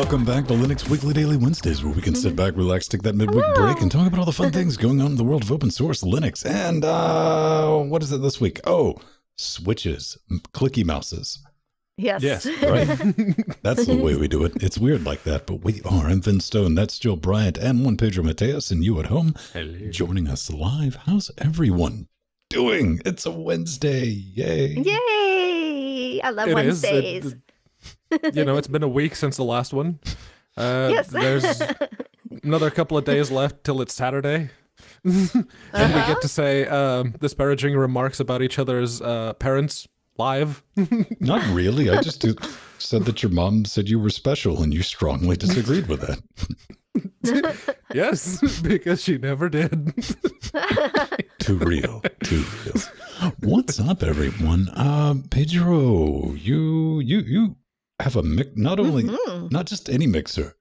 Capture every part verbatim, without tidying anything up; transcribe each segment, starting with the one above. Welcome back to Linux Weekly Daily Wednesdays, where we can sit back, relax, take that midweek Hello. break, and talk about all the fun things going on in the world of open source Linux. And uh, what is it this week? Oh, switches, clicky mouses. Yes. Yes, right. That's the way we do it. It's weird like that, but we are in Finnstone. That's Jill Bryant and Juan Pedro Mateus, and you at home. Hello. Joining us live. How's everyone doing? It's a Wednesday. Yay. Yay. I love it Wednesdays. Is, it, you know, it's been a week since the last one. Uh, yes. There's another couple of days left till it's Saturday. And uh-huh. we get to say um, disparaging remarks about each other's uh, parents. Live? Not really. I just do, said that your mom said you were special and you strongly disagreed with that. Yes, because she never did. Too real. Too real. What's up, everyone? Uh, Pedro, you you you have a mix. Not only mm-hmm. not just any mixer.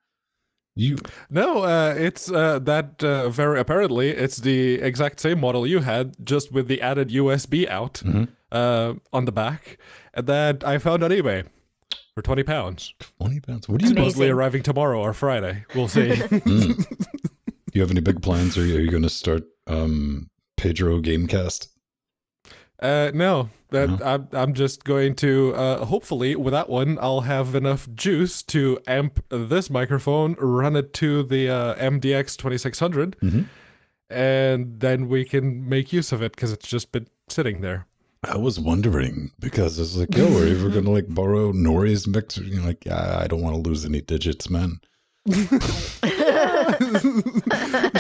You no, uh, it's uh, that uh, very apparently it's the exact same model you had, just with the added U S B out. Mm-hmm. Uh, on the back, and that I found on eBay for twenty pounds. Twenty pounds. What are you supposedly arriving tomorrow or Friday? We'll see. Mm. Do you have any big plans? Or are you, you going to start um, Pedro Gamecast? Uh, no, that no. I'm, I'm just going to. Uh, hopefully, with that one, I'll have enough juice to amp this microphone, run it to the uh, M D X twenty six hundred, mm-hmm. and then we can make use of it because it's just been sitting there. I was wondering, because I was like, yo, are you ever going to, like, borrow Nori's mixer? You're like, yeah, I don't want to lose any digits, man.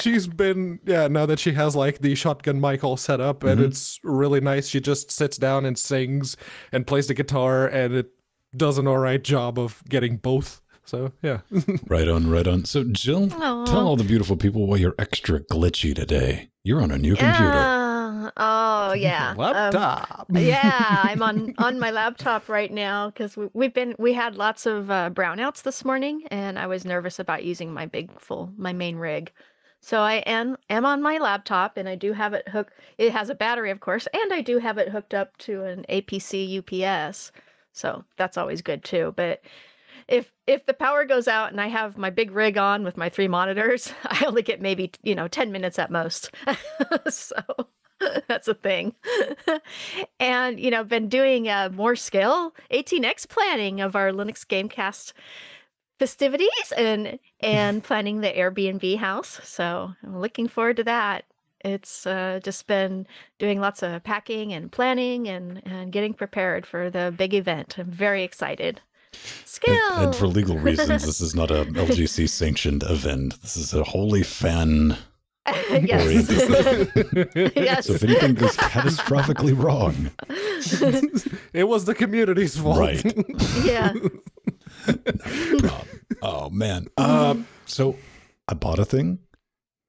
She's been, yeah, now that she has, like, the shotgun mic all set up, and mm-hmm. it's really nice. She just sits down and sings and plays the guitar, and it does an all right job of getting both. So, yeah. Right on, right on. So, Jill, Aww. tell all the beautiful people why you're extra glitchy today. You're on a new yeah. computer. Oh yeah, laptop. Um, yeah, I'm on on my laptop right now because we, we've been we had lots of uh, brownouts this morning, and I was nervous about using my big full my main rig, so I am am on my laptop, and I do have it hooked. It has a battery, of course, and I do have it hooked up to an A P C U P S, so that's always good too. But if if the power goes out and I have my big rig on with my three monitors, I only get maybe you know ten minutes at most. So. That's a thing. And, you know, been doing uh, more scale eighteen X planning of our Linux Gamecast festivities and and planning the Airbnb house. So I'm looking forward to that. It's uh, just been doing lots of packing and planning and, and getting prepared for the big event. I'm very excited. Skill. And, and for legal reasons, this is not a L G C sanctioned event. This is a wholly fan... Yes. Yes. So if anything goes catastrophically wrong, it was the community's fault. Right. Yeah. No, oh man. Uh, so I bought a thing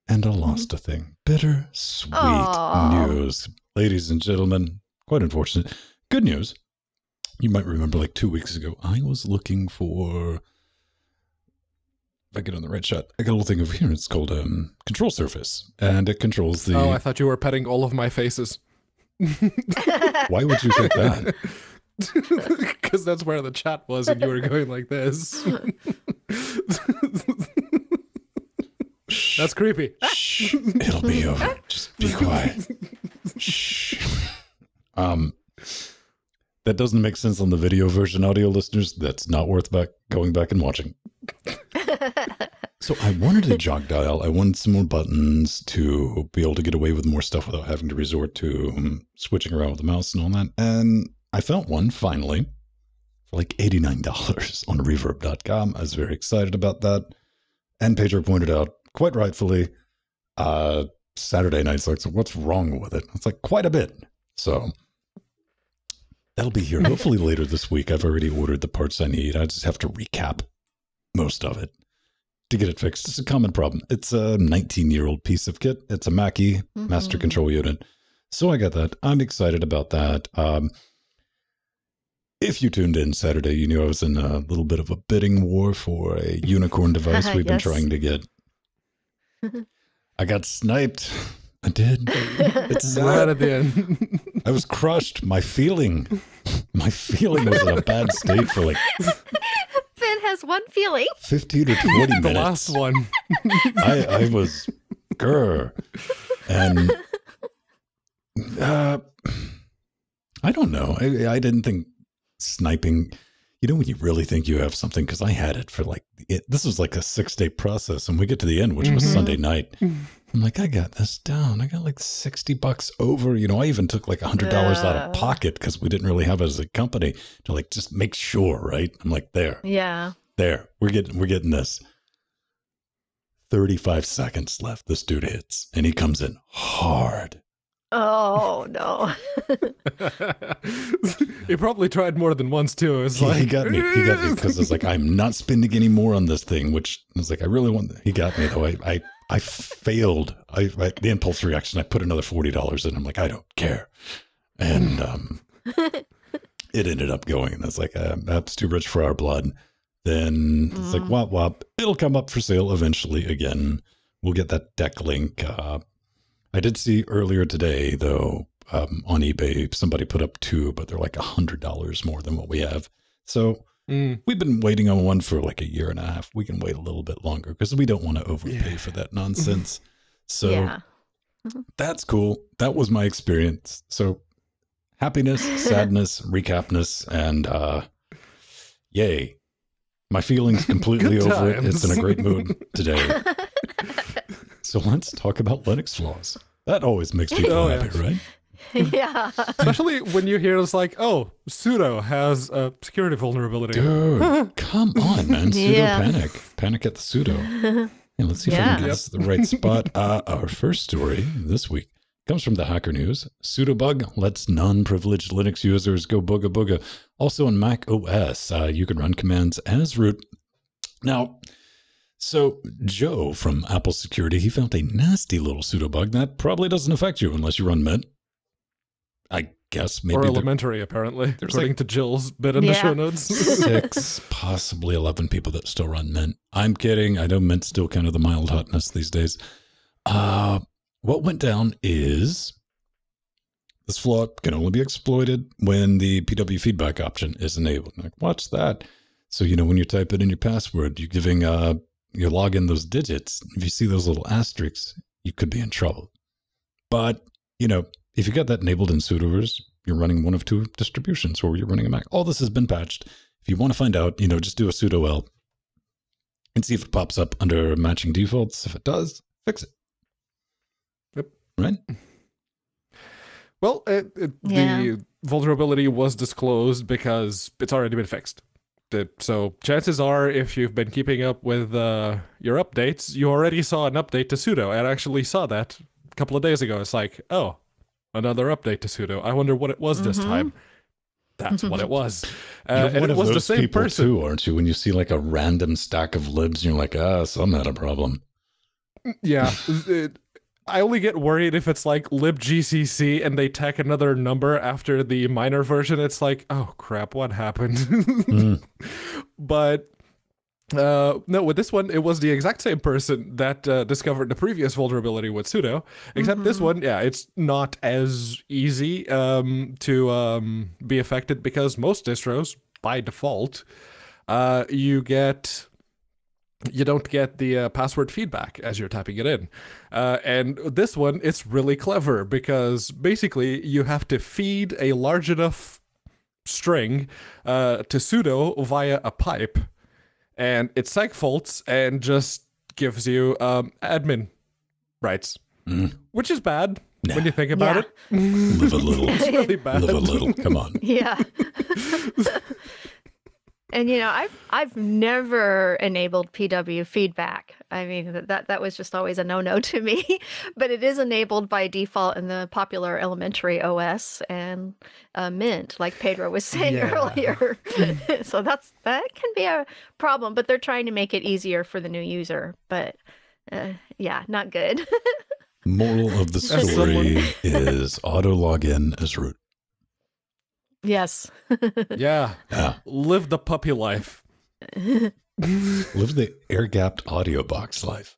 and I lost a thing. Bitter sweet Aww. news, ladies and gentlemen. Quite unfortunate. Good news. You might remember, like two weeks ago, I was looking for. If I get on the right shot, I got a little thing over here. It's called um, Control Surface, and it controls the... Oh, I thought you were petting all of my faces. Why would you think that? Because that's where the chat was, and you were going like this. That's creepy. Shh. It'll be over. Just be quiet. Shh. Um... That doesn't make sense on the video version, audio listeners. That's not worth back going back and watching. So I wanted a jog dial. I wanted some more buttons to be able to get away with more stuff without having to resort to um, switching around with the mouse and all that. And I found one, finally, for like eighty-nine dollars on Reverb dot com. I was very excited about that. And Pedro pointed out, quite rightfully, uh, Saturday night's like, so what's wrong with it? It's like quite a bit. So... That'll be here hopefully later this week. I've already ordered the parts I need. I just have to recap most of it to get it fixed. It's a common problem. It's a nineteen-year-old piece of kit. It's a Mackie mm-hmm. master control unit. So I got that. I'm excited about that. Um, if you tuned in Saturday, you knew I was in a little bit of a bidding war for a unicorn device we've yes. been trying to get. I got sniped. I did. It's sad at the end. I was crushed. My feeling, my feeling was in a bad state for like. Ben has just one feeling. fifteen or twenty minutes. The last one. I, I was, grr. And uh, I don't know. I, I didn't think sniping, you know, when you really think you have something, because I had it for like, it, this was like a six day process. And we get to the end, which mm-hmm. was Sunday night. I'm like, I got this down. I got like sixty bucks over. You know, I even took like one hundred dollars uh, out of pocket because we didn't really have it as a company to like just make sure, right? I'm like, there. Yeah. There. We're getting we're getting this. thirty-five seconds left. This dude hits and he comes in hard. Oh, no. He probably tried more than once, too. It was like... He got me. He got me because it's like, I'm not spending any more on this thing, which I was like, I really want... He got me, though. I... I I failed. I, I the impulse reaction. I put another forty dollars in. I'm like, I don't care, and um, it ended up going. And it's like, uh, that's too rich for our blood. Then it's mm. like, wop wop. It'll come up for sale eventually. Again, we'll get that Deck Link. Uh, I did see earlier today, though, um, on eBay, somebody put up two, but they're like a hundred dollars more than what we have. So. Mm. We've been waiting on one for like a year and a half. We can wait a little bit longer because we don't want to overpay yeah. for that nonsense. So yeah. that's cool. That was my experience. So happiness, sadness, recapness, and uh, yay. My feeling's completely over it. It's in a great mood today. So let's talk about Linux flaws. That always makes people oh, happy, yeah. right? Yeah. Especially when you hear it's like, oh, sudo has a security vulnerability. Dude, come on, man. Sudo yeah. panic. Panic at the sudo. And let's see yeah. if I can guess the right spot. Uh, our first story this week comes from the Hacker News. Sudobug lets non-privileged Linux users go booga booga. Also on Mac O S, uh, you can run commands as root. Now... So Joe from Apple Security, he found a nasty little sudobug that probably doesn't affect you unless you run Mint. I guess maybe. Or elementary, apparently. According like to Jill's bit in yeah. the show notes. Six, possibly eleven people that still run Mint. I'm kidding. I know Mint's still kind of the mild hotness these days. Uh, what went down is this flaw can only be exploited when the P W feedback option is enabled. Like, watch that. So, you know, when you type it in your password, you're giving uh, your login those digits. If you see those little asterisks, you could be in trouble. But, you know, if you got that enabled in sudoers, you're running one of two distributions or you're running a Mac. All this has been patched. If you want to find out, you know, just do a sudo L and see if it pops up under matching defaults. If it does, fix it. Yep. Right? Well, it, it, yeah. the vulnerability was disclosed because it's already been fixed. It, so chances are, if you've been keeping up with uh, your updates, you already saw an update to sudo. I actually saw that a couple of days ago. It's like, oh, another update to sudo. I wonder what it was mm-hmm. this time. That's what it was. Uh, and it was the same person. Too, aren't you? When you see like a random stack of libs, you're like, ah, some had a problem. Yeah. it, I only get worried if it's like libgcc and they tack another number after the minor version. It's like, oh crap, what happened? mm. But uh, no, with this one, it was the exact same person that uh, discovered the previous vulnerability with sudo, except mm-hmm. this one, yeah, it's not as easy um, to um, be affected because most distros, by default, uh, you get... you don't get the uh, password feedback as you're typing it in. Uh, and this one, it's really clever because basically you have to feed a large enough string uh, to sudo via a pipe. And it segfaults and just gives you um, admin rights, mm. which is bad. Nah. When you think about yeah. it. Live a little. It's really bad. Live a little, come on. Yeah. And, you know, I've, I've never enabled P W feedback. I mean, that, that was just always a no-no to me. But it is enabled by default in the popular elementary O S and uh, Mint, like Pedro was saying yeah. earlier. So that's that can be a problem, but they're trying to make it easier for the new user. But, uh, yeah, not good. Moral of the story is auto-login as root. Yes. yeah. yeah. Live the puppy life. Live the air-gapped audio box life.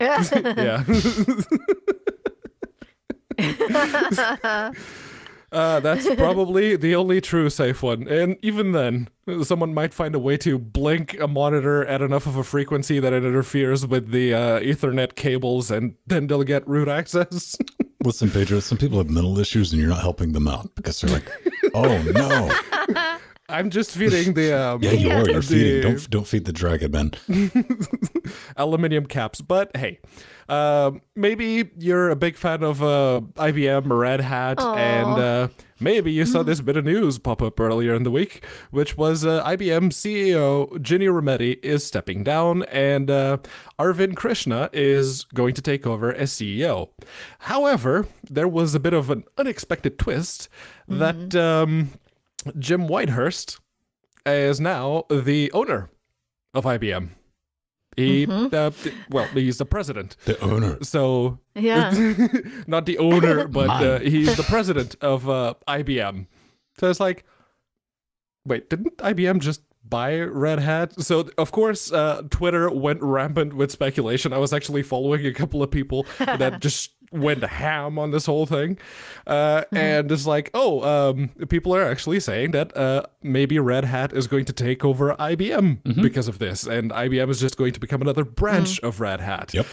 yeah. Uh, that's probably the only true safe one. And even then, someone might find a way to blink a monitor at enough of a frequency that it interferes with the uh, Ethernet cables, and then they'll get root access. Listen, Pedro, some people have mental issues and you're not helping them out because they're like, oh, no. I'm just feeding the... Um, yeah, you are. You're the... feeding. Don't, don't feed the dragon, man. Aluminium caps. But hey, uh, maybe you're a big fan of uh, I B M or Red Hat. Aww. And uh, maybe you saw this bit of news pop up earlier in the week, which was uh, I B M C E O Ginni Rometty is stepping down and uh, Arvind Krishna is going to take over as C E O. However, there was a bit of an unexpected twist mm-hmm. that... Um, Jim Whitehurst is now the owner of I B M. He, mm-hmm. uh, well, he's the president. The owner. So, yeah, not the owner, but uh, he's the president of uh, I B M. So it's like, wait, didn't I B M just buy Red Hat? So, of course, uh, Twitter went rampant with speculation. I was actually following a couple of people that just... went ham on this whole thing, uh, mm-hmm. and it's like, oh, um, people are actually saying that uh, maybe Red Hat is going to take over I B M mm-hmm. because of this, and I B M is just going to become another branch mm-hmm. of Red Hat. Yep.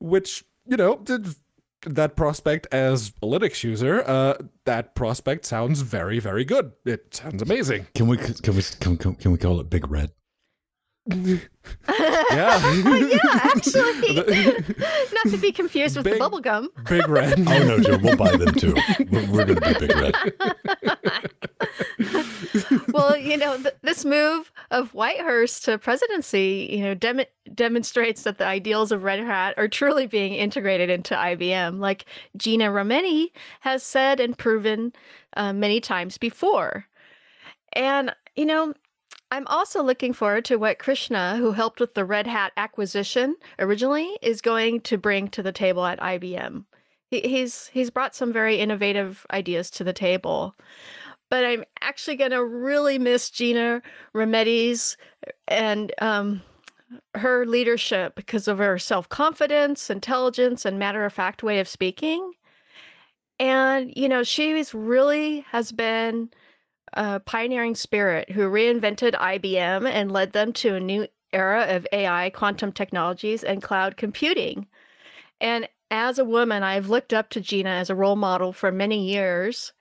Which, you know, that prospect as a Linux user, uh, that prospect sounds very, very good. It sounds amazing. Can we can we can, can we call it Big Red? yeah. yeah, actually. Not to be confused with big, the bubble gum. Big Red. Oh, no, Joe, we'll buy them too. We're, we're going to be Big Red. Well, you know, th this move of Whitehurst to presidency, you know, dem demonstrates that the ideals of Red Hat are truly being integrated into I B M, like Ginni Rometty has said and proven uh, many times before. And, you know, I'm also looking forward to what Krishna, who helped with the Red Hat acquisition originally, is going to bring to the table at I B M. He, he's he's brought some very innovative ideas to the table. But I'm actually going to really miss Ginni Rometty's and um, her leadership because of her self-confidence, intelligence, and matter-of-fact way of speaking. And, you know, she is really has been... a pioneering spirit who reinvented I B M and led them to a new era of A I, quantum technologies, and cloud computing. And as a woman, I've looked up to Ginni as a role model for many years.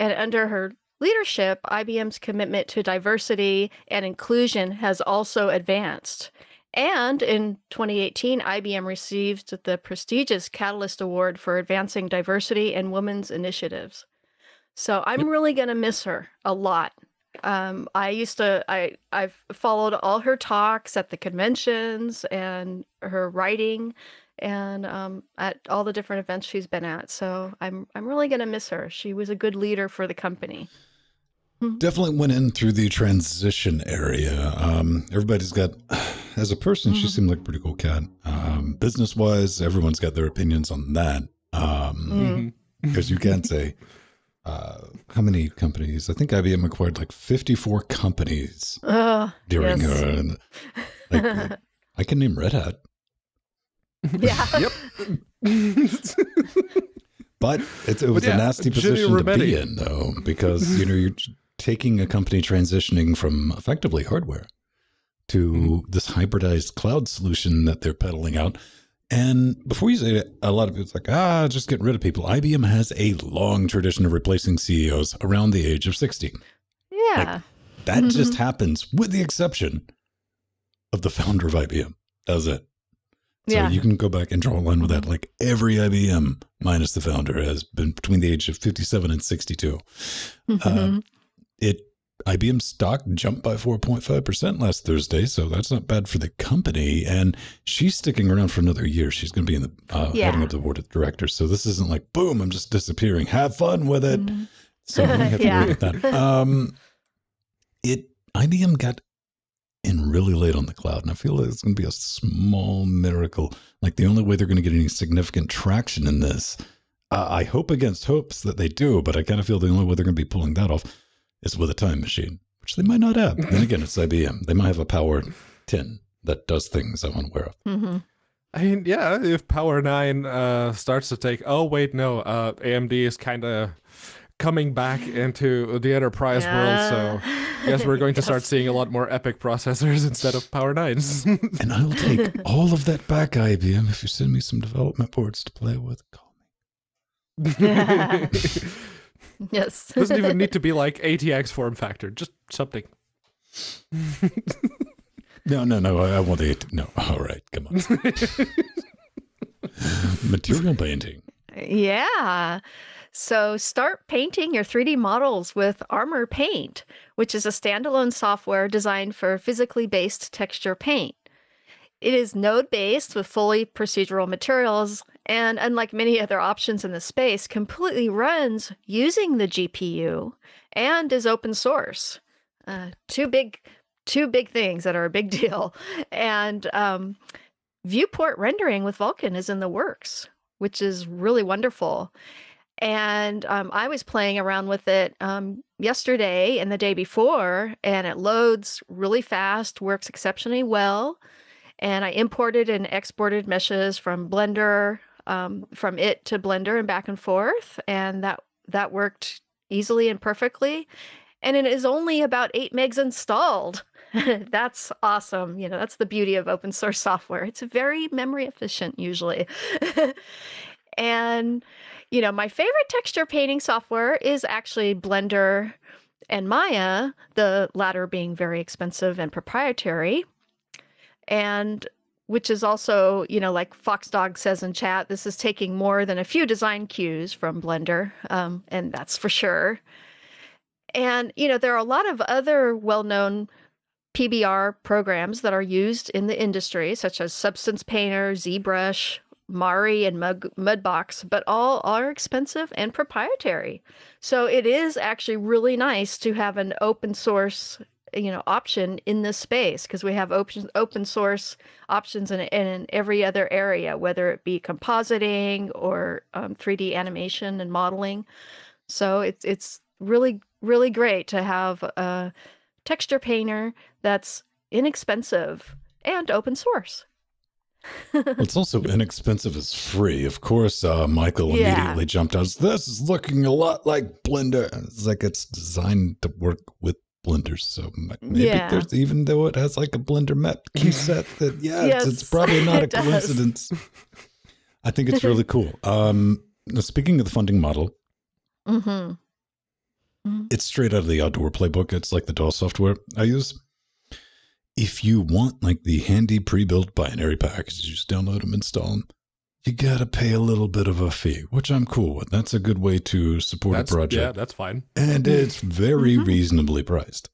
And under her leadership, I B M's commitment to diversity and inclusion has also advanced. And in twenty eighteen, I B M received the prestigious Catalyst Award for advancing diversity and women's initiatives. So I'm really going to miss her a lot. Um, I used to, I, I've followed all her talks at the conventions and her writing and um, at all the different events she's been at. So I'm, I'm really going to miss her. She was a good leader for the company. Definitely went in through the transition area. Um, everybody's got, as a person, mm-hmm. she seemed like a pretty cool cat. Um, business-wise, everyone's got their opinions on that. Um, mm-hmm. 'cause you can't say... Uh, how many companies? I think I B M acquired like fifty-four companies uh, during yes. her. And, like, I can name Red Hat. Yeah. Yep. But it, it was but yeah, a nasty position to be in, though, because you know you're taking a company transitioning from effectively hardware to mm-hmm. this hybridized cloud solution that they're peddling out. And before you say it, a lot of people like, ah, just get rid of people. I B M has a long tradition of replacing C E Os around the age of sixty. Yeah. Like, that mm-hmm. just happens with the exception of the founder of I B M. That's it. So yeah. you can go back and draw a line with that. Like every I B M minus the founder has been between the age of fifty-seven and sixty-two. Mm-hmm. uh, it I B M stock jumped by four point five percent last Thursday, so that's not bad for the company. And she's sticking around for another year. She's going to be in the uh, yeah. heading up the board of directors. So this isn't like, boom, I'm just disappearing. Have fun with it. Mm-hmm. So we have to yeah. worry about that. Um, it I B M got in really late on the cloud, and I feel like it's going to be a small miracle. Like the only way they're going to get any significant traction in this, uh, I hope against hopes that they do, but I kind of feel the only way they're going to be pulling that off is with a time machine, which they might not have. Then again, it's I B M. They might have a Power ten that does things I'm unaware of. Mm-hmm. I mean, yeah, if Power nine uh, starts to take, oh, wait, no, uh, A M D is kind of coming back into the enterprise yeah. world, so I guess we're going to start seeing a lot more epic processors instead of Power Nines. And I'll take all of that back, I B M, if you send me some development boards to play with. Call me. Yeah. Yes. Doesn't even need to be like A T X form factor, just something. No, no, no. I, I want the no. All right, come on. Material painting. Yeah. So start painting your three D models with Armor Paint, which is a standalone software designed for physically based texture paint. It is node-based with fully procedural materials, and unlike many other options in the space, completely runs using the G P U and is open source. Uh, two big, two big things that are a big deal. And um, viewport rendering with Vulkan is in the works, which is really wonderful. And um, I was playing around with it um, yesterday and the day before, and it loads really fast, works exceptionally well. And I imported and exported meshes from Blender, um, from it to Blender and back and forth. And that, that worked easily and perfectly. And it is only about eight megs installed. That's awesome. You know, that's the beauty of open source software. It's very memory efficient usually. And, you know, my favorite texture painting software is actually Blender and Maya, the latter being very expensive and proprietary. And which is also, you know, like Foxdog says in chat, this is taking more than a few design cues from Blender. Um, and that's for sure. And, you know, there are a lot of other well-known P B R programs that are used in the industry, such as Substance Painter, ZBrush, Mari, and Mudbox, but all are expensive and proprietary. So it is actually really nice to have an open source, you know, option in this space, because we have open, open source options in, in every other area, whether it be compositing or um, three D animation and modeling. So it's, it's really, really great to have a texture painter that's inexpensive and open source. Well, it's also inexpensive as free. Of course, uh, Michael yeah. immediately jumped out. This is looking a lot like Blender. It's like it's designed to work with Blender. So maybe yeah. there's, even though it has like a Blender map key set, that, yeah, yes, it's, it's probably not a coincidence. I think it's really cool. Um, speaking of the funding model, mm-hmm. it's straight out of the outdoor playbook. It's like the D A W software I use. If you want like the handy pre-built binary packages, you just download them, install them. You got to pay a little bit of a fee, which I'm cool with. That's a good way to support that's, a project. Yeah, that's fine. And it's very mm-hmm. reasonably priced.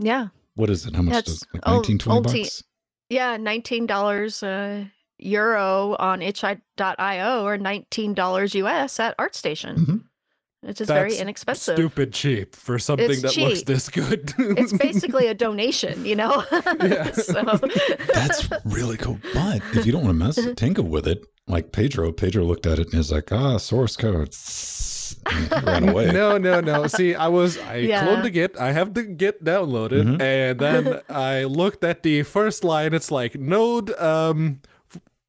Yeah. What is it? How much that's does it? Like nineteen, twenty bucks? Yeah, nineteen dollars uh, euro on itch dot i o or nineteen dollars U S at ArtStation. Mm-hmm. It's just very inexpensive. Stupid cheap for something it's that cheap. Looks this good. It's basically a donation, you know? Yeah. So. That's really cool. But if you don't want to mess with tinker with it, like Pedro, Pedro looked at it and he's like, ah, source code. And ran away. No, no, no. See, I was, I yeah. cloned the Git. I have the Git downloaded. Mm-hmm. And then I looked at the first line. It's like, node, um,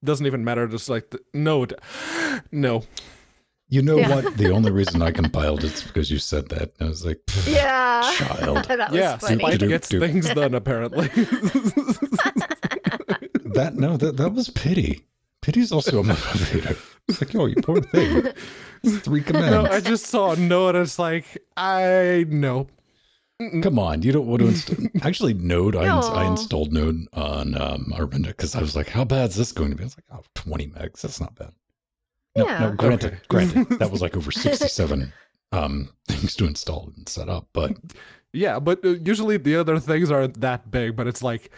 doesn't even matter. Just like, the, node. No. You know yeah. what? The only reason I compiled it's because you said that. And I was like, yeah, child. That was yeah, funny. Spike gets things done, apparently. that No, that, that was pity. Pity's also a motivator. It's like, yo, you poor thing. It's three commands. No, I just saw a node. It's like, I know. Come on. You don't want to install. Actually, node. No. I, I installed node on um, Arvind because I was like, how bad is this going to be? I was like, oh, twenty megs. That's not bad. No, yeah. no, granted, okay. granted, that was like over sixty-seven um, things to install and set up, but... Yeah, but usually the other things aren't that big, but it's like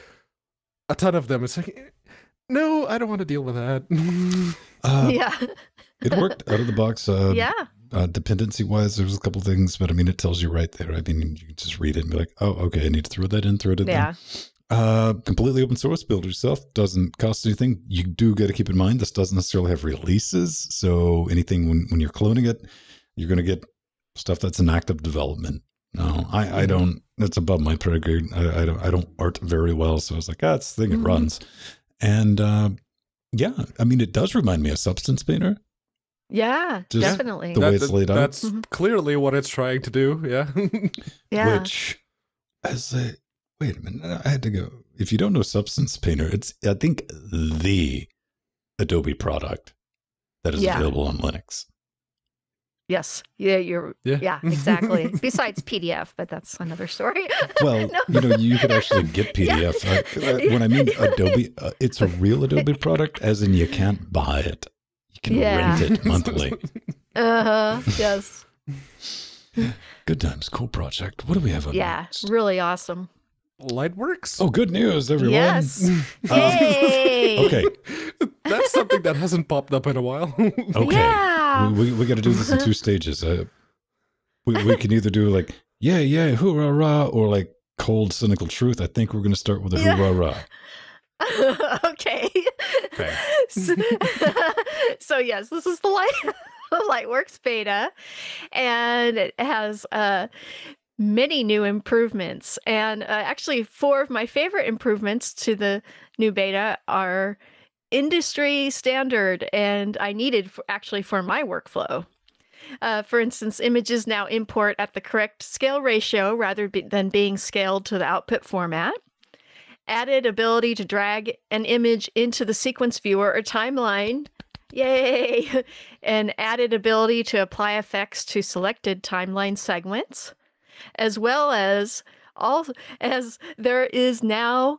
a ton of them. It's like, no, I don't want to deal with that. Uh, yeah. It worked out of the box. Uh, yeah. Uh, Dependency-wise, there was a couple things, but I mean, it tells you right there. I mean, you can just read it and be like, oh, okay, I need to throw that in, throw it in. Yeah. There. Uh, completely open source, build yourself, doesn't cost anything. You do got to keep in mind, this doesn't necessarily have releases. So anything when, when you're cloning it, you're going to get stuff that's in active development. No, I, I don't, that's above my pay grade. I, I don't, I don't art very well. So I was like, ah, it's the thing, it mm-hmm. runs. And, uh, yeah, I mean, it does remind me of Substance Painter. Yeah, just definitely. The way that, it's laid that's out. That's clearly what it's trying to do. Yeah. Yeah. Which, as a wait a minute, I had to go. If you don't know Substance Painter, it's I think the Adobe product that is yeah. available on Linux. Yes. Yeah. You're. Yeah. yeah exactly. Besides P D F, but that's another story. Well, no. you know, you could actually get P D F. Yeah. I, when I mean Adobe, uh, it's a real Adobe product, as in you can't buy it. Can yeah. rent it monthly. Uh-huh. Yes. Good times. Cool project. What do we have on Yeah, next? Really awesome. Lightworks? Oh, good news, everyone. Yes. Yay. Um, okay. That's something that hasn't popped up in a while. Okay. Yeah. We, we, we got to do this in two stages. Uh, we, we can either do like, yeah, yeah, hoorah, rah, or like cold, cynical truth. I think we're going to start with a yeah. hoorah, rah. Okay. Okay. so, so yes, this is the light Lightworks beta, and it has uh many new improvements, and uh, actually four of my favorite improvements to the new beta are industry standard and I needed for, actually for my workflow. Uh, for instance, images now import at the correct scale ratio rather be than being scaled to the output format. Added ability to drag an image into the sequence viewer or timeline. Yay! And added ability to apply effects to selected timeline segments. As well as, all, as there is now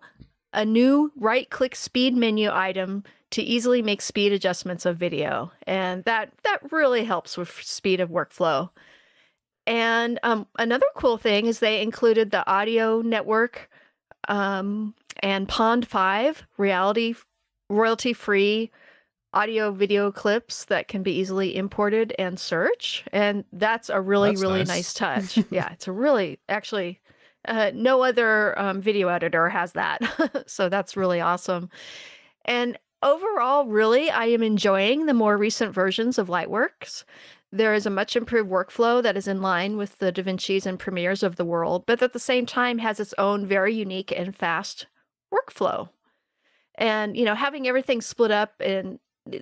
a new right-click speed menu item to easily make speed adjustments of video. And that, that really helps with speed of workflow. And um, another cool thing is they included the audio network um and Pond five reality royalty free audio video clips that can be easily imported and search, and that's a really that's really nice, nice touch. Yeah, it's a really actually uh no other um video editor has that. So that's really awesome. And overall, really, I am enjoying the more recent versions of Lightworks. There is a much improved workflow that is in line with the DaVincis and Premieres of the world, but at the same time has its own very unique and fast workflow. And, you know, having everything split up in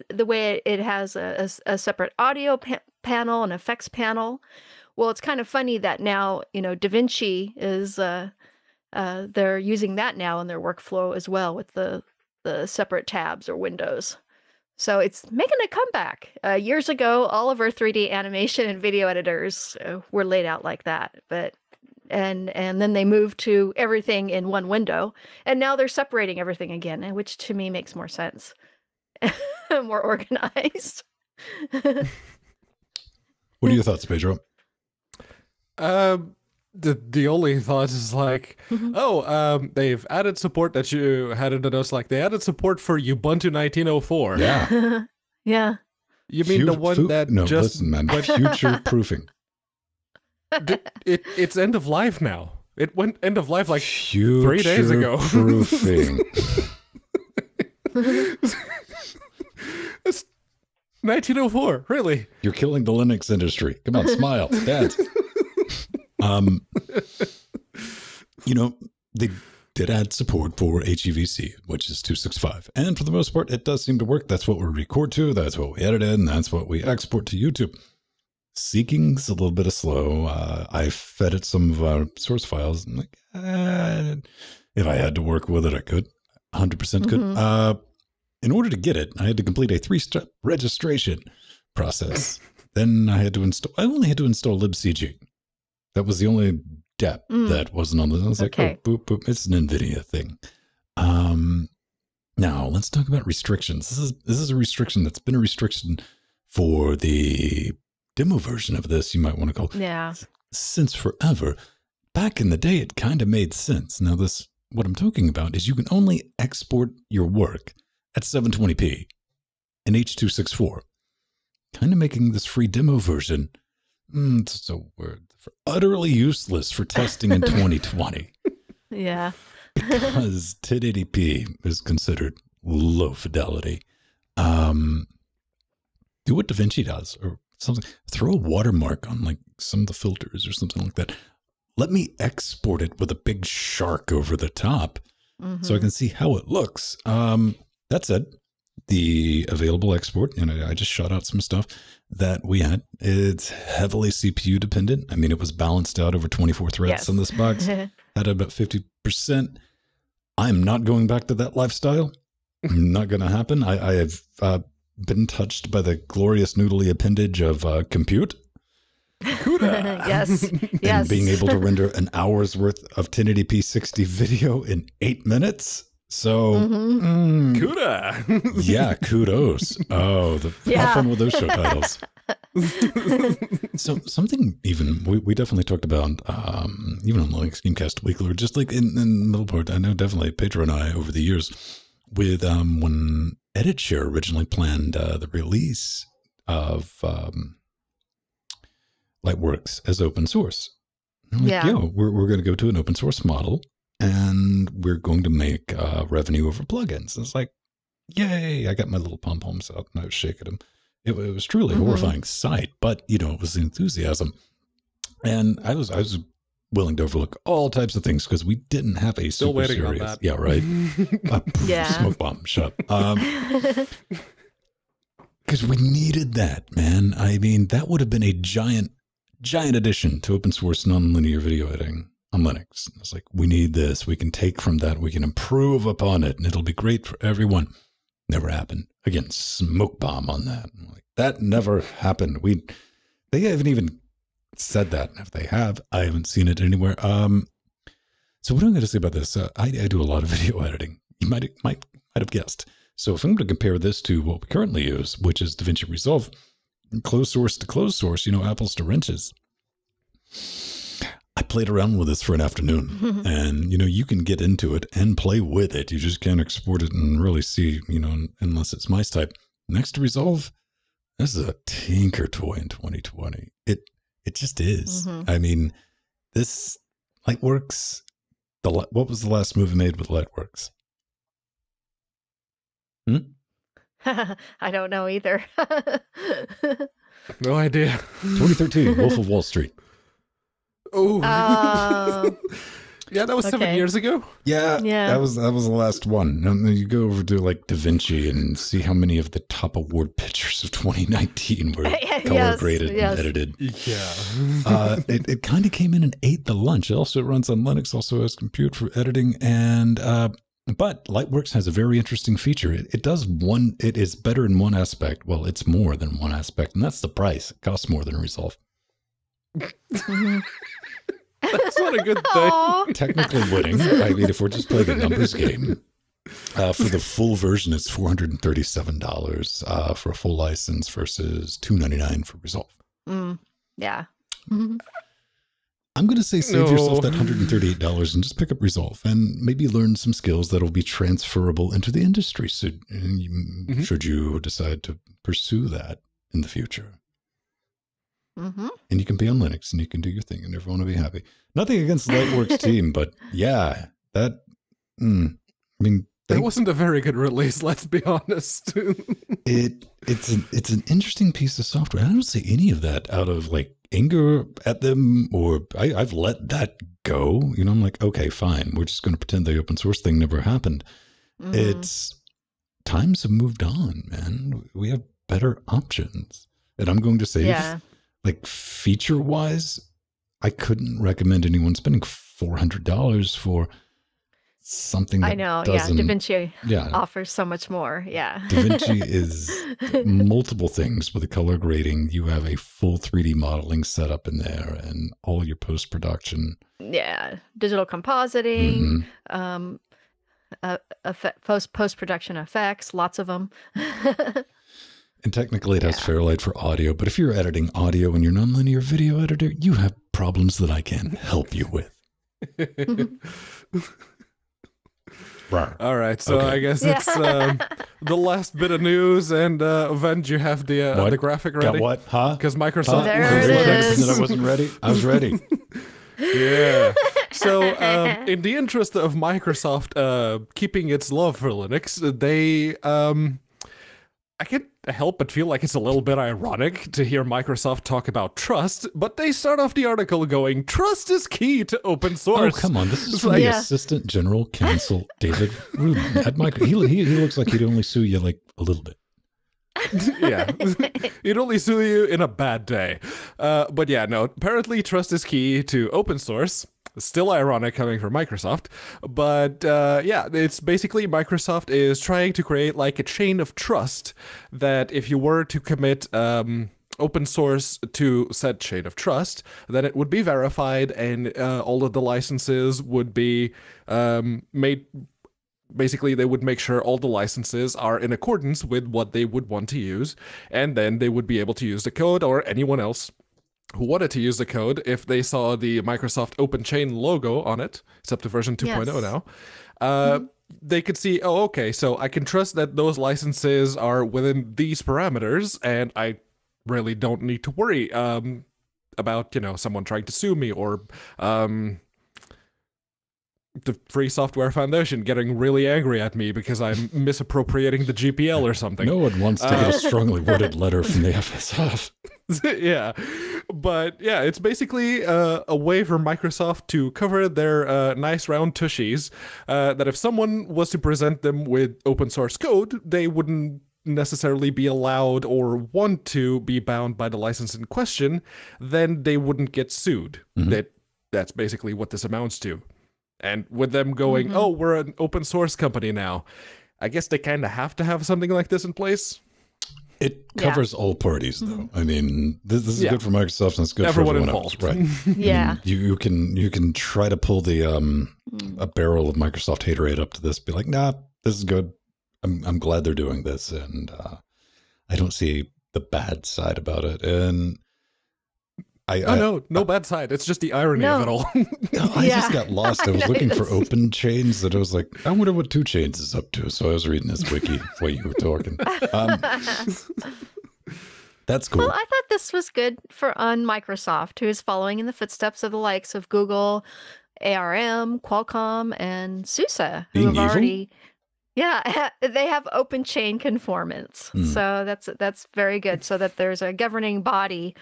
the way it has a, a, a separate audio pa panel and effects panel. Well, it's kind of funny that now, you know, DaVinci is, uh, uh, they're using that now in their workflow as well with the, the separate tabs or windows. So it's making a comeback. Uh, years ago, all of our three D animation and video editors uh, were laid out like that, but and and then they moved to everything in one window, and now they're separating everything again, which to me makes more sense, more organized. What are your thoughts, Pedro? Um. The, the only thought is like, mm-hmm. oh, um, they've added support that you had in the notes. Like they added support for Ubuntu nineteen oh four. Yeah. Yeah. You mean Huge, the one that no, just... No, listen, man. Future proofing. It, it, it's end of life now. It went end of life like future three days ago. Proofing. It's nineteen oh four, really. You're killing the Linux industry. Come on, smile. Dance. Um, you know, they did add support for H E V C, which is two sixty-five. And for the most part, it does seem to work. That's what we record to. That's what we edit in. That's what we export to YouTube. Seeking's a little bit of slow. Uh, I fed it some of our source files. I'm like, uh, if I had to work with it, I could. one hundred percent could. Mm-hmm. Uh, in order to get it, I had to complete a three-step registration process. Then I had to install, I only had to install libcg. That was the only dep mm. that wasn't on the. I was okay. like, oh, boop, boop. It's an NVIDIA thing. Um, now let's talk about restrictions. This is this is a restriction that's been a restriction for the demo version of this. You might want to call it yeah. since forever. Back in the day, it kind of made sense. Now this, what I'm talking about is you can only export your work at seven twenty p in H two sixty-four. Kind of making this free demo version. Mm, it's so weird. For utterly useless for testing in twenty twenty. Yeah. Because ten eighty p is considered low fidelity. Um, do what DaVinci does or something. Throw a watermark on like some of the filters or something like that. Let me export it with a big shark over the top mm-hmm. so I can see how it looks. Um, that said, the available export, and I just shot out some stuff that we had. It's heavily C P U dependent. I mean, it was balanced out over twenty-four threads yes. in this box. Had about fifty percent. I'm not going back to that lifestyle. Not going to happen. I, I have uh, been touched by the glorious noodly appendage of uh, compute. CUDA. yes. and yes. being able to render an hour's worth of ten eighty p sixty video in eight minutes. So, mm-hmm. mm, CUDA. yeah, kudos. Oh, the, yeah. How fun were those show titles? So something even, we, we definitely talked about, um, even on Linux Gamecast Weekly, or just like in, in middle part, I know definitely Pedro and I over the years, with um, when Edit Share originally planned uh, the release of um, Lightworks as open source. I'm like, yeah. Yo, we're, we're going to go to an open source model. And we're going to make uh, revenue over plugins. It's like, yay, I got my little pom-poms out and I was shaking them. It, it was truly mm-hmm. a horrifying sight, but, you know, it was the enthusiasm. And I was I was willing to overlook all types of things because we didn't have a Still super waiting serious. On that. Yeah, right. uh, yeah. Smoke bomb, shut up. Um, because we needed that, man. I mean, that would have been a giant, giant addition to open source nonlinear video editing on Linux. It's like, we need this. We can take from that. We can improve upon it, and it'll be great for everyone. Never happened. Again, smoke bomb on that. I'm like, that never happened. We, they haven't even said that. And if they have, I haven't seen it anywhere. Um, so what I'm going to say about this, uh, I, I do a lot of video editing. You might might might have guessed. So if I'm going to compare this to what we currently use, which is DaVinci Resolve, closed source to closed source, you know, apples to wrenches. I played around with this for an afternoon and, you know, you can get into it and play with it. You just can't export it and really see, you know, unless it's mice type. Next to Resolve, this is a tinker toy in twenty twenty. It, it just is. Mm-hmm. I mean, this Lightworks, the, what was the last movie made with Lightworks? Hmm? I don't know either. No idea. twenty thirteen, Wolf of Wall Street. Oh, uh, yeah, that was okay. seven years ago. Yeah, yeah, that was that was the last one. And then you go over to like DaVinci and see how many of the top award pictures of twenty nineteen were yes, color graded yes. and edited. Yeah, uh, it it kind of came in and ate the lunch. It also runs on Linux, also has compute for editing, and uh, but Lightworks has a very interesting feature. It it does one. It is better in one aspect. Well, it's more than one aspect, and that's the price. It costs more than Resolve. That's not a good thing. Aww. Technically winning. I mean, if we're just playing a numbers game, uh, for the full version, it's four hundred and thirty-seven dollars uh, for a full license versus two ninety-nine for Resolve. Mm, yeah. Mm-hmm. I'm going to say save no. yourself that hundred and thirty-eight dollars and just pick up Resolve and maybe learn some skills that'll be transferable into the industry. So, mm-hmm. should you decide to pursue that in the future. Mm-hmm. And you can be on Linux and you can do your thing and everyone will be happy. Nothing against Lightworks team, but yeah, that, mm, I mean. That wasn't a very good release, let's be honest. it It's an, it's an interesting piece of software. I don't see any of that out of like anger at them or I, I've let that go. You know, I'm like, okay, fine. We're just going to pretend the open source thing never happened. Mm-hmm. It's, times have moved on, man. We have better options. And I'm going to say yeah. like feature-wise, I couldn't recommend anyone spending four hundred dollars for something. That I know, doesn't, yeah. DaVinci yeah. offers so much more. Yeah, DaVinci is multiple things with the color grading. You have a full three D modeling setup in there, and all your post production. Yeah, digital compositing, mm-hmm. um, uh, effect, post post production effects, lots of them. And technically it has yeah. Fairlight for audio, but if you're editing audio and you're nonlinear video editor, you have problems that I can help you with. All right, so okay. I guess yeah. it's um, the last bit of news, and uh, Ven, you have the uh, the graphic ready? Got what? Huh? Because Microsoft there was it is. That I wasn't ready. I was ready. Yeah. So, um, in the interest of Microsoft uh, keeping its love for Linux, they. Um, I can't help but feel like it's a little bit ironic to hear Microsoft talk about trust, but they start off the article going, trust is key to open source. Oh, come on. This is from like, the yeah. Assistant General Counsel, David Rubin at Microsoft. He, he looks like he'd only sue you like a little bit. Yeah, he'd only sue you in a bad day. Uh, but yeah, no, apparently trust is key to open source. Still ironic coming from Microsoft, but uh, yeah, it's basically Microsoft is trying to create like a chain of trust that if you were to commit um, open source to said chain of trust, then it would be verified and uh, all of the licenses would be um, made, basically they would make sure all the licenses are in accordance with what they would want to use, and then they would be able to use the code or anyone else who wanted to use the code if they saw the Microsoft Open Chain logo on it. It's up to version two point oh yes. now. Uh, mm-hmm. They could see, oh, okay, so I can trust that those licenses are within these parameters, and I really don't need to worry um, about, you know, someone trying to sue me or um, the Free Software Foundation getting really angry at me because I'm misappropriating the G P L or something. No one wants to uh, get a strongly worded letter from the F S F. Yeah, but yeah, it's basically uh, a way for Microsoft to cover their uh, nice round tushies uh, that if someone was to present them with open source code, they wouldn't necessarily be allowed or want to be bound by the license in question, then they wouldn't get sued. Mm-hmm. That That's basically what this amounts to. And with them going, mm-hmm. oh, we're an open source company now, I guess they kind of have to have something like this in place. It covers yeah. all parties, though. Mm-hmm. I mean, this, this is yeah. good for Microsoft, and it's good everyone for everyone involved. Else, right? Yeah, I mean, you, you can you can try to pull the um a barrel of Microsoft haterade up to this, be like, nah, this is good. I'm I'm glad they're doing this, and uh, I don't see the bad side about it. And I oh I, no, no I, bad side. It's just the irony no. of it all. No, I yeah. just got lost. I was I looking for open chains, that I was like, I wonder what two chains is up to. So I was reading this wiki while you were talking. Um, that's cool. Well, I thought this was good for on Microsoft, who is following in the footsteps of the likes of Google, A R M, Qualcomm, and SUSE, who Being have evil? already. Yeah, they have open chain conformance, mm. so that's that's very good. So that there's a governing body,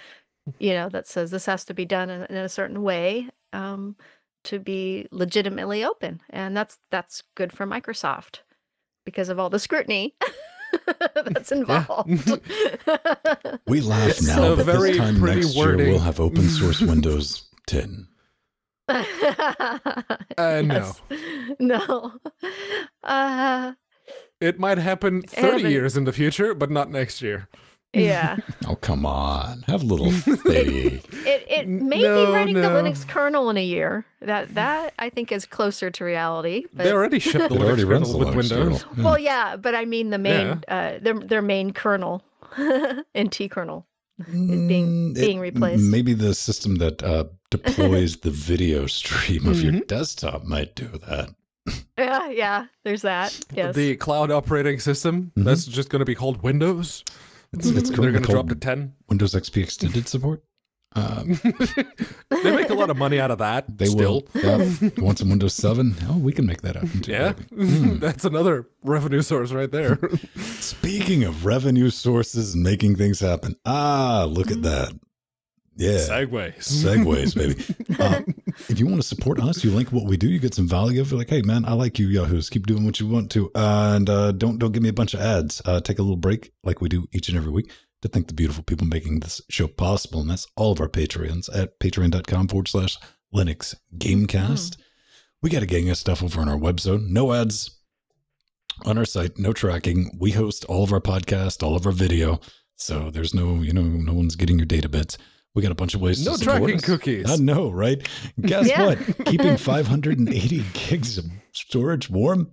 you know, that says this has to be done in, in a certain way um, to be legitimately open. And that's that's good for Microsoft because of all the scrutiny that's involved. Yeah. We laugh it's now, so but very this time next wording. year we'll have open source Windows ten. uh, yes. No. No. Uh, it might happen thirty Evan. years in the future, but not next year. Yeah. Oh, come on. Have a little faith. It, it may no, be writing no. the Linux kernel in a year. That that I think is closer to reality. But... They already shipped the Linux already runs with Linux Windows. Kernel. Yeah. Well, yeah, but I mean the main yeah. uh, their their main kernel, N T kernel, is being mm, being replaced. Maybe the system that uh, deploys the video stream of mm-hmm. your desktop might do that. Yeah, yeah. There's that. Yes. The cloud operating system mm-hmm. that's just going to be called Windows. It's, it's They're going to drop to ten. Windows X P Extended support. Um, they make a lot of money out of that. They still. will. Yeah. Want some Windows seven? Oh, we can make that happen too. Yeah, mm. that's another revenue source right there. Speaking of revenue sources and making things happen, ah, look at that. Yeah. Segways. Segways, baby. Um, if you want to support us, you like what we do, you get some value. You're like, hey, man, I like you, Yahoos. Keep doing what you want to. Uh, and uh, don't don't give me a bunch of ads. Uh, take a little break like we do each and every week to thank the beautiful people making this show possible. And that's all of our Patreons at patreon.com forward slash Linux Gamecast. Mm. We got a gang of stuff over on our webzone. No ads on our site. No tracking. We host all of our podcast, all of our video. So there's no, you know, no one's getting your data bits. We got a bunch of ways no to support No tracking us. cookies. I know, right? Guess yeah. what? Keeping five hundred eighty gigs of storage warm,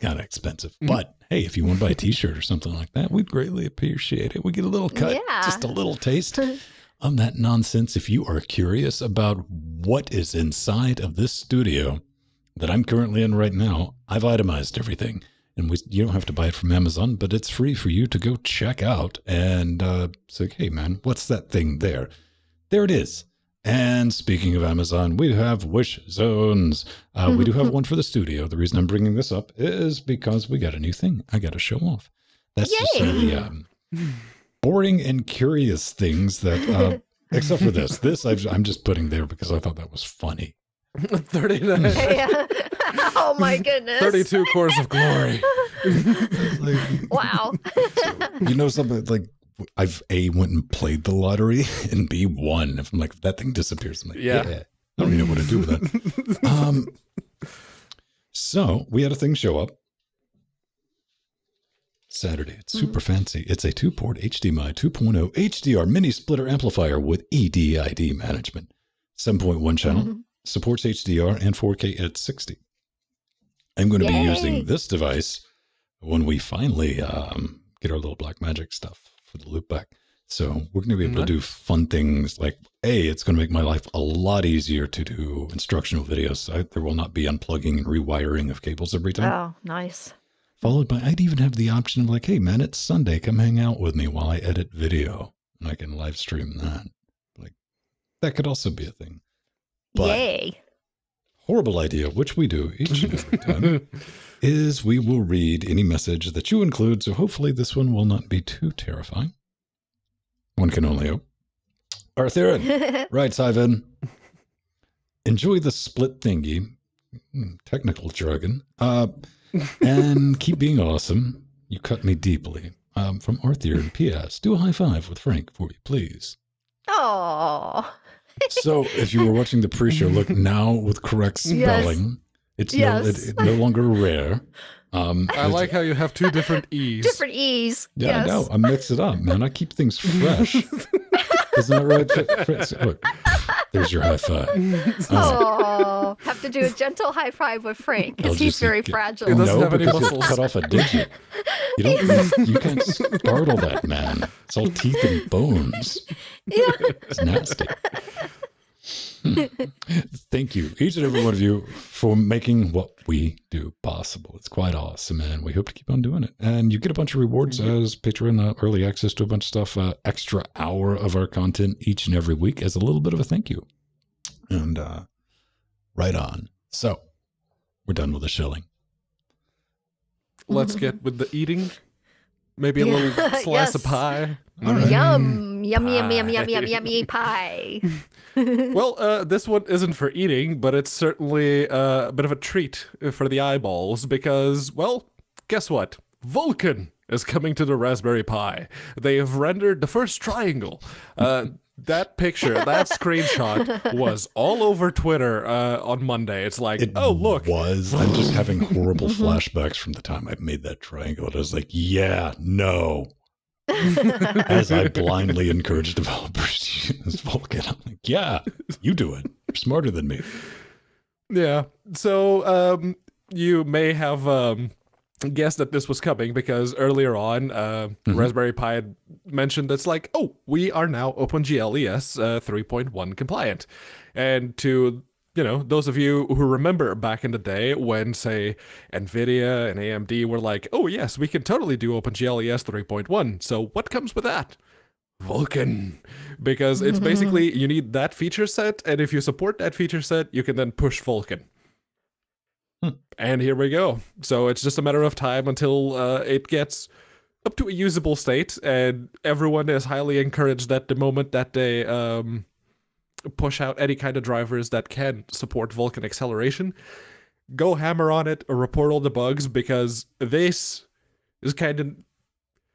kind of expensive. But hey, if you want to buy a t-shirt or something like that, we'd greatly appreciate it. We get a little cut, yeah. just a little taste on that nonsense. If you are curious about what is inside of this studio that I'm currently in right now, I've itemized everything. And we, you don't have to buy it from Amazon, but it's free for you to go check out. And uh, it's like, hey, man, what's that thing there? There it is. And speaking of Amazon, we have wish zones. Uh, we do have one for the studio. The reason I'm bringing this up is because we got a new thing I got to show off. That's Yay. just really, um, boring and curious things that, uh, except for this, this I've, I'm just putting there because I thought that was funny. thirty-nine Yeah. Oh my goodness. thirty-two cores of glory. Like, wow. So, you know something, like, I've A, went and played the lottery, and B, won. If I'm like, if that thing disappears, I'm like, yeah. yeah. I don't even know what to do with that. Um, so we had a thing show up Saturday. It's super mm-hmm. fancy. It's a two-port H D M I two point oh H D R mini splitter amplifier with E D I D management. seven point one channel. Mm-hmm. Supports H D R and four K at sixty. I'm going to Yay. be using this device when we finally um, get our little Blackmagic stuff for the loopback. So we're going to be able nice. to do fun things like, A, it's going to make my life a lot easier to do instructional videos. I, there will not be unplugging and rewiring of cables every time. Oh, nice. Followed by, I'd even have the option of like, hey, man, it's Sunday. Come hang out with me while I edit video. And I can live stream that. Like, that could also be a thing. But Yay. horrible idea, which we do each and every time, is we will read any message that you include. So hopefully this one will not be too terrifying. One can only hope. RTheren writes, Ivan, enjoy the split thingy, technical jargon, uh, and keep being awesome. You cut me deeply. Um, from RTheren, P S, do a high five with Frank for me, please. Aww. So if you were watching the pre-show, look, now with correct spelling, yes. it's yes. No, it, it, no longer rare. Um, I like how you have two different E's. Different E's. Yeah, yes. I know. I mix it up, man. I keep things fresh. Isn't that right? Look, there's your high five. Oh, have to do a gentle high five with Frank because he's very get, fragile. He doesn't no, have any muscles. Cut off a digit. You don't. You can't startle that man. It's all teeth and bones. Yeah. It's nasty. Thank you, each and every one of you, for making what we do possible. It's quite awesome, and we hope to keep on doing it. And you get a bunch of rewards as Patreon, uh, early access to a bunch of stuff, uh, extra hour of our content each and every week as a little bit of a thank you. And uh, right on. So we're done with the shilling. Let's get with the eating. Maybe a yeah. little slice yes. of pie. All right. Yum, yum, pie. yum, yum, yum, yum, yummy pie. Well, uh, this one isn't for eating, but it's certainly uh, a bit of a treat for the eyeballs because, well, guess what? Vulkan is coming to the Raspberry Pi. They have rendered the first triangle. Uh, that picture, that screenshot was all over Twitter uh, on Monday. It's like, it oh, look. was. I'm just having horrible flashbacks from the time I made that triangle. And I was like, yeah, no. As I blindly encourage developers to use Vulkan, I'm like, yeah, you do it. You're smarter than me. Yeah. So um, you may have um, guessed that this was coming because earlier on, uh, mm-hmm. Raspberry Pi had mentioned that's like, oh, we are now OpenGL E S uh, three point one compliant. And to... You know, those of you who remember back in the day when, say, NVIDIA and A M D were like, oh, yes, we can totally do OpenGL E S three point one. So what comes with that? Vulkan. Because it's basically, you need that feature set, and if you support that feature set, you can then push Vulkan. Hmm. And here we go. So it's just a matter of time until uh, it gets up to a usable state, and everyone is highly encouraged that the moment that they... Um, push out any kind of drivers that can support Vulkan acceleration, go hammer on it or report all the bugs, because this is kind of,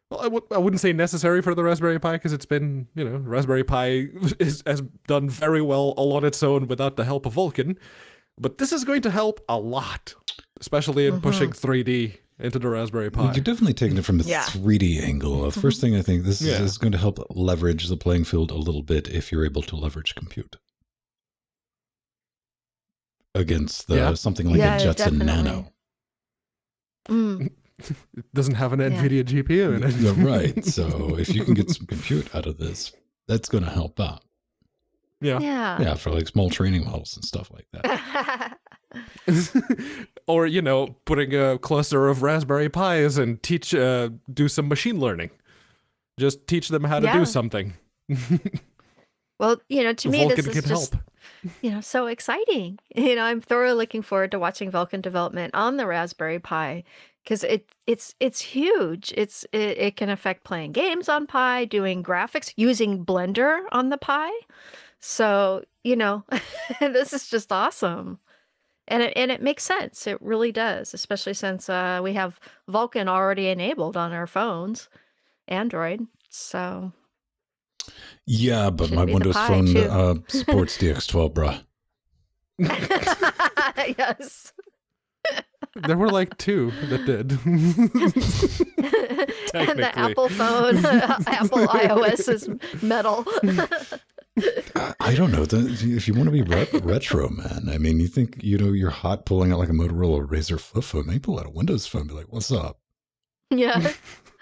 well, I, w I wouldn't say necessary for the Raspberry Pi, because it's been, you know, Raspberry Pi is, has done very well all on its own without the help of Vulkan, but this is going to help a lot, especially in uh-huh. pushing three D into the Raspberry Pi. You're definitely taking it from a yeah. three D angle. The first thing I think this yeah. is going to help leverage the playing field a little bit if you're able to leverage compute against the, yeah. something like yeah, a Jetson definitely. Nano. Mm. It doesn't have an yeah. NVIDIA G P U in it. You're right. So if you can get some compute out of this, that's going to help out. Yeah. yeah. Yeah, for like small training models and stuff like that. Or, you know, putting a cluster of Raspberry Pis and teach, uh, do some machine learning. Just teach them how to yeah. do something. Well, you know, to me, Vulkan this is just, help. you know, so exciting. You know, I'm thoroughly looking forward to watching Vulkan development on the Raspberry Pi. because it it's it's huge. It's it, it can affect playing games on Pi, doing graphics, using Blender on the Pi. So, you know, this is just awesome. And it, and it makes sense. It really does, especially since uh, we have Vulkan already enabled on our phones, Android. So, yeah, but my Windows phone uh, supports D X twelve, bruh. Yes. There were like two that did. And the Apple phone, uh, Apple iOS is metal. I don't know. If you want to be ret retro, man, I mean, you think, you know, you're hot pulling out like a Motorola Razr flip phone. They pull out a Windows phone and be like, what's up? Yeah.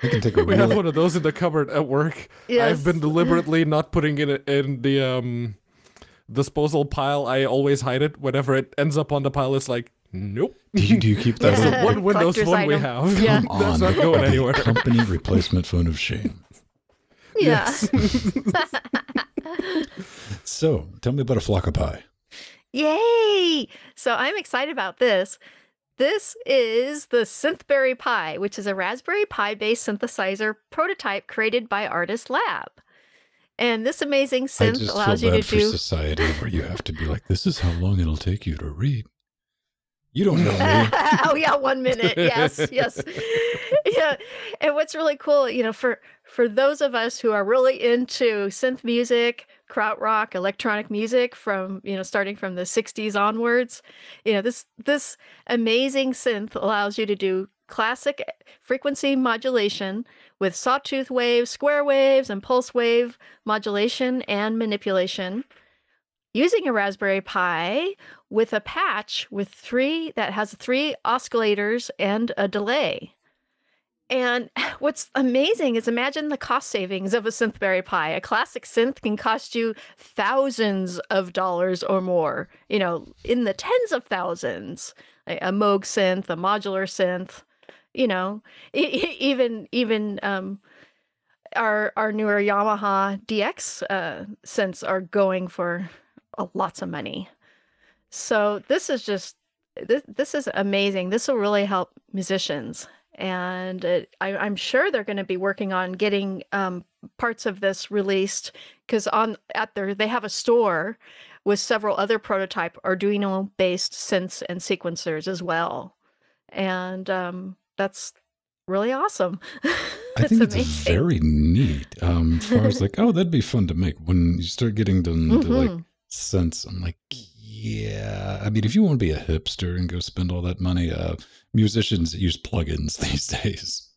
I can take a we have one of those in the cupboard at work. Yes. I've been deliberately not putting it in the um, disposal pile. I always hide it. Whenever it ends up on the pile, it's like, nope. Do you, do you keep that? Yeah. One Windows phone item we have. Yeah. Come on. That's not going anywhere. Company replacement phone of shame. Yeah. Yes. So, tell me about a flock of pie. Yay! So, I'm excited about this. This is the Synthberry Pi, which is a Raspberry Pi-based synthesizer prototype created by Artist Lab. And this amazing synth I just allows feel you bad to for do society where you have to be like, this is how long it'll take you to read. You don't know me. Oh yeah, one minute. Yes, yes. Yeah. And what's really cool, you know, for for those of us who are really into synth music, krautrock, electronic music from, you know, starting from the sixties onwards, you know, this this amazing synth allows you to do classic frequency modulation with sawtooth waves, square waves, and pulse wave modulation and manipulation using a Raspberry Pi with a patch with three that has three oscillators and a delay. And what's amazing is imagine the cost savings of a Synthberry Pi. A classic synth can cost you thousands of dollars or more, you know, in the tens of thousands. A Moog synth, a modular synth, you know, even even um, our, our newer Yamaha D X uh, synths are going for uh, lots of money. So this is just, this, this is amazing. This will really help musicians. And it, I, I'm sure they're going to be working on getting um, parts of this released because on at their they have a store with several other prototype Arduino-based synths and sequencers as well, and um, that's really awesome. I think it's amazing. Very neat. Um, as far as like, oh, that'd be fun to make. When you start getting to, mm-hmm. to like synths, I'm like, yeah. I mean, if you want to be a hipster and go spend all that money, uh, musicians use plugins these days.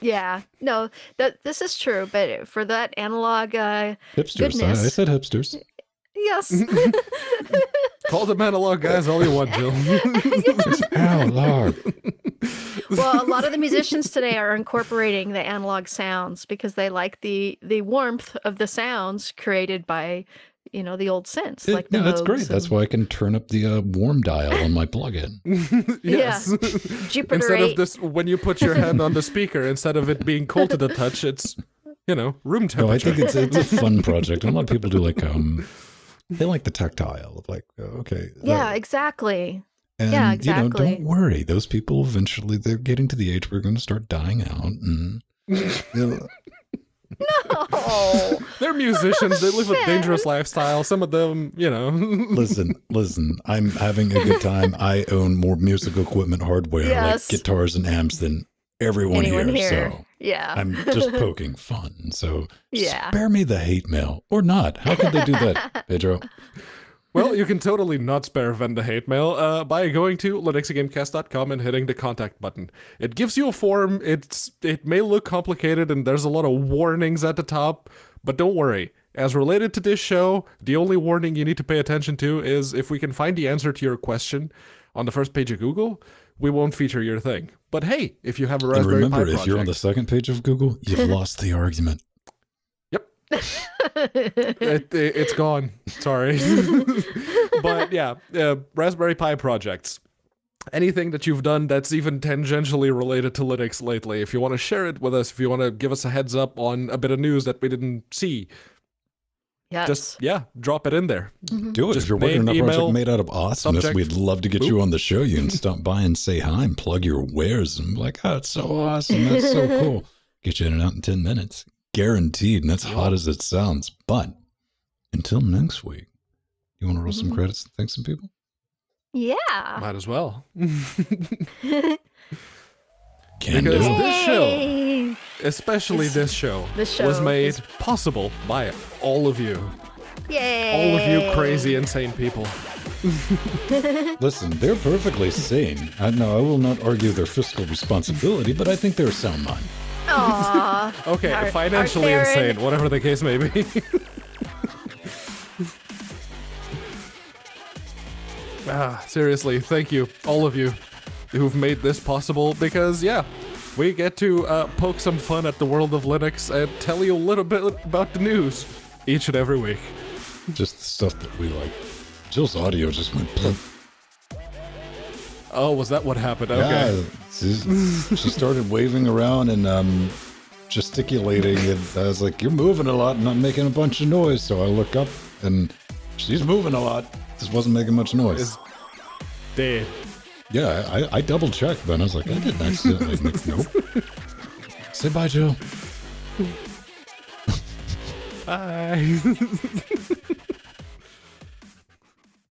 Yeah, no, that this is true. But for that analog uh, hipsters, goodness, I, I said hipsters. Yes. Call them analog guys all you want, Jill. Analog. Well, a lot of the musicians today are incorporating the analog sounds because they like the the warmth of the sounds created by, you know, the old synths. It, like no, that's great. And that's why I can turn up the uh, warm dial on my plugin. Yes. Yeah. Jupiter instead eight. Of this, when you put your hand on the speaker, instead of it being cold to the touch, it's, you know, room temperature. No, I think it's, it's a fun project. And a lot of people do like, um, they like the tactile of like, okay. Yeah, right. Exactly. And, yeah, exactly. You know, don't worry. Those people eventually, they're getting to the age where we're going to start dying out. And, you know, no, they're musicians. They live a dangerous lifestyle. Some of them, you know. Listen, listen. I'm having a good time. I own more musical equipment hardware, yes. like guitars and amps, than everyone here, here. So yeah, I'm just poking fun. So yeah, spare me the hate mail or not. How could they do that, Pedro? Well, you can totally not spare Venn the hate mail uh, by going to Linux Gamecast dot com and hitting the contact button. It gives you a form. It's it may look complicated and there's a lot of warnings at the top, but don't worry. As related to this show, the only warning you need to pay attention to is if we can find the answer to your question on the first page of Google, we won't feature your thing. But hey, if you have a Raspberry Pi project, remember, if you're on the second page of Google, you've lost the argument. it, it, it's gone. Sorry. But yeah, uh, Raspberry Pi projects. Anything that you've done that's even tangentially related to Linux lately, if you want to share it with us, if you want to give us a heads up on a bit of news that we didn't see, Yes. Just, yeah, drop it in there. Mm-hmm. Do it. Just if you're working on a project made out of awesomeness, subject, we'd love to get boop. you on the show. You can stop by and say hi and plug your wares. And be like, oh, it's so awesome. That's so cool. Get you in and out in ten minutes. Guaranteed. And that's yeah. hot as it sounds. But until next week, you want to roll mm-hmm. some credits and thank some people? Yeah. Might as well. Can because do. this show, especially this, this, show, this show, was made possible by all of you. Yay! All of you crazy, insane people. Listen, they're perfectly sane. I know I will not argue their fiscal responsibility, but I think they're sound mind. Aww. Okay, our, financially our insane, whatever the case may be. Ah, seriously, thank you, all of you, who've made this possible, because yeah, we get to uh, poke some fun at the world of Linux and tell you a little bit about the news each and every week. Just the stuff that we like. Jill's audio just went plump. Oh, was that what happened? Okay. Yeah, she started waving around and um, gesticulating, and I was like, "You're moving a lot and not making a bunch of noise." So I look up, and she's moving a lot. Just wasn't making much noise. It's dead. Yeah, I, I double checked then. I was like, I didn't accidentally make nope. Say bye, Jill. Bye.